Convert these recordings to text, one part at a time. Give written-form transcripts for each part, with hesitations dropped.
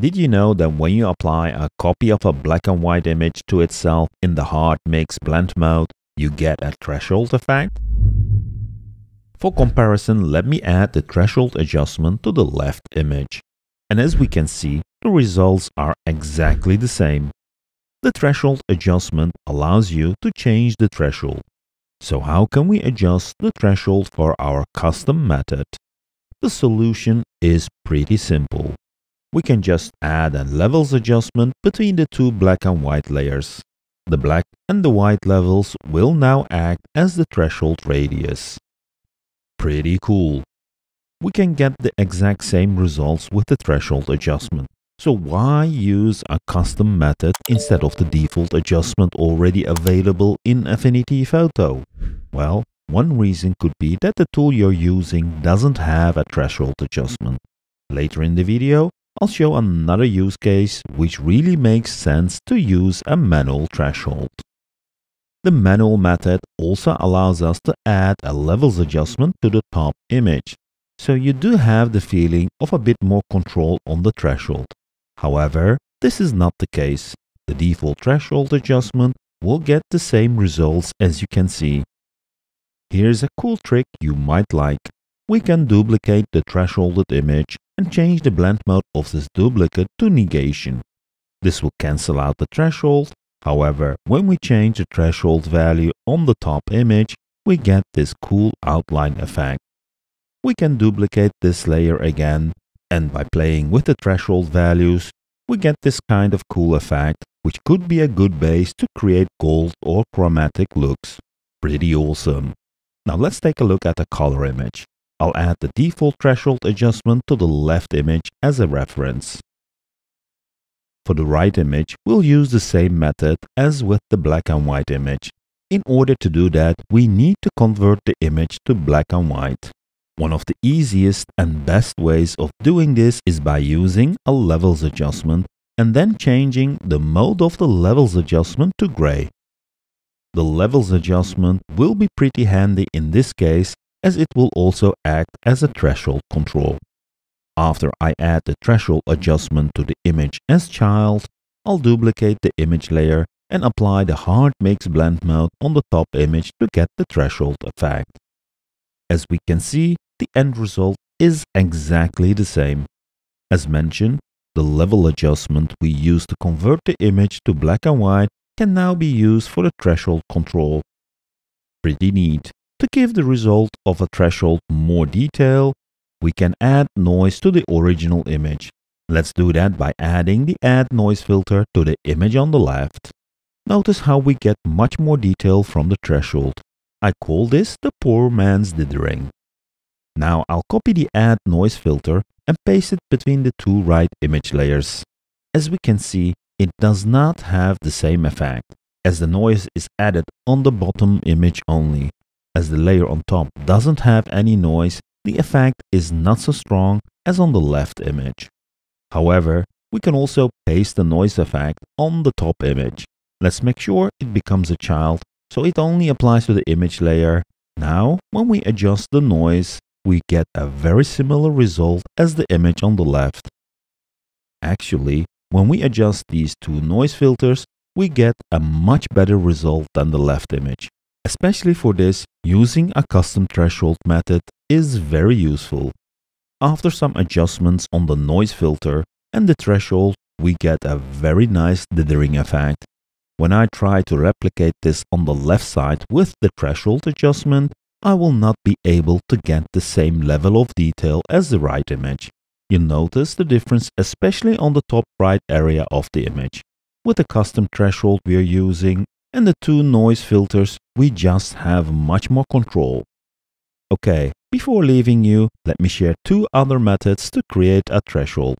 Did you know that when you apply a copy of a black and white image to itself in the hard mix blend mode, you get a threshold effect? For comparison, let me add the threshold adjustment to the left image. And as we can see, the results are exactly the same. The threshold adjustment allows you to change the threshold. So how can we adjust the threshold for our custom method? The solution is pretty simple. We can just add a levels adjustment between the two black and white layers. The black and the white levels will now act as the threshold radius. Pretty cool. We can get the exact same results with the threshold adjustment. So why use a custom method instead of the default adjustment already available in Affinity Photo? Well, one reason could be that the tool you're using doesn't have a threshold adjustment. Later in the video, I'll show another use case which really makes sense to use a manual threshold. The manual method also allows us to add a levels adjustment to the top image. So you do have the feeling of a bit more control on the threshold. However, this is not the case. The default threshold adjustment will get the same results as you can see. Here's a cool trick you might like. We can duplicate the thresholded image and change the blend mode of this duplicate to negation. This will cancel out the threshold. However, when we change the threshold value on the top image, we get this cool outline effect. We can duplicate this layer again, and by playing with the threshold values, we get this kind of cool effect, which could be a good base to create gold or chromatic looks. Pretty awesome. Now let's take a look at a color image. I'll add the default threshold adjustment to the left image as a reference. For the right image, we'll use the same method as with the black and white image. In order to do that, we need to convert the image to black and white. One of the easiest and best ways of doing this is by using a levels adjustment and then changing the mode of the levels adjustment to gray. The levels adjustment will be pretty handy in this case as it will also act as a threshold control. After I add the threshold adjustment to the image as child, I'll duplicate the image layer and apply the hard mix blend mode on the top image to get the threshold effect. As we can see, the end result is exactly the same. As mentioned, the level adjustment we used to convert the image to black and white can now be used for the threshold control. Pretty neat. To give the result of a threshold more detail, we can add noise to the original image. Let's do that by adding the Add Noise filter to the image on the left. Notice how we get much more detail from the threshold. I call this the poor man's dithering. Now I'll copy the Add Noise filter and paste it between the two right image layers. As we can see, it does not have the same effect, as the noise is added on the bottom image only. As the layer on top doesn't have any noise, the effect is not so strong as on the left image. However, we can also paste the noise effect on the top image. Let's make sure it becomes a child, so it only applies to the image layer. Now, when we adjust the noise, we get a very similar result as the image on the left. Actually, when we adjust these two noise filters, we get a much better result than the left image. Especially for this, using a custom threshold method is very useful. After some adjustments on the noise filter and the threshold, we get a very nice dithering effect. When I try to replicate this on the left side with the threshold adjustment, I will not be able to get the same level of detail as the right image. You notice the difference especially on the top right area of the image. With the custom threshold we are using and the two noise filters, we just have much more control. Okay, before leaving you, let me share two other methods to create a threshold.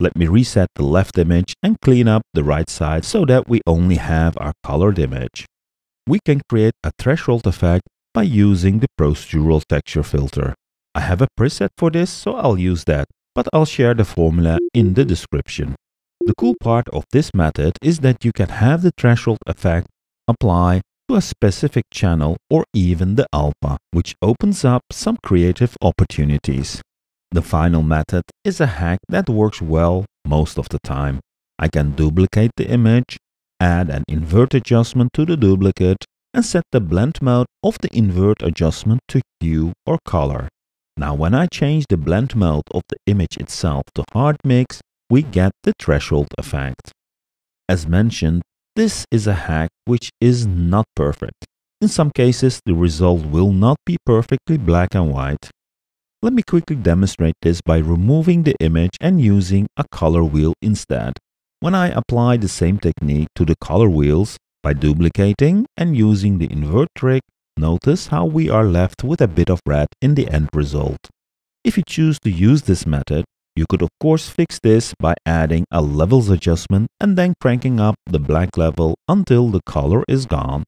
Let me reset the left image and clean up the right side so that we only have our colored image. We can create a threshold effect by using the procedural texture filter. I have a preset for this, so I'll use that, but I'll share the formula in the description. The cool part of this method is that you can have the threshold effect apply to a specific channel or even the alpha, which opens up some creative opportunities. The final method is a hack that works well most of the time. I can duplicate the image, add an invert adjustment to the duplicate, and set the blend mode of the invert adjustment to hue or color. Now when I change the blend mode of the image itself to hard mix, we get the threshold effect. As mentioned, this is a hack which is not perfect. In some cases, the result will not be perfectly black and white. Let me quickly demonstrate this by removing the image and using a color wheel instead. When I apply the same technique to the color wheels, by duplicating and using the invert trick, notice how we are left with a bit of red in the end result. If you choose to use this method, you could of course fix this by adding a levels adjustment and then cranking up the black level until the color is gone.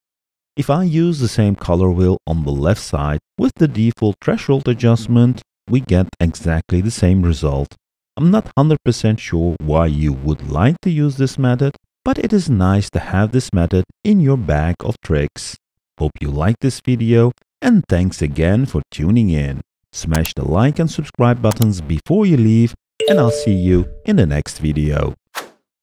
If I use the same color wheel on the left side with the default threshold adjustment, we get exactly the same result. I'm not 100% sure why you would like to use this method, but it is nice to have this method in your bag of tricks. Hope you like this video, and thanks again for tuning in. Smash the like and subscribe buttons before you leave, and I'll see you in the next video.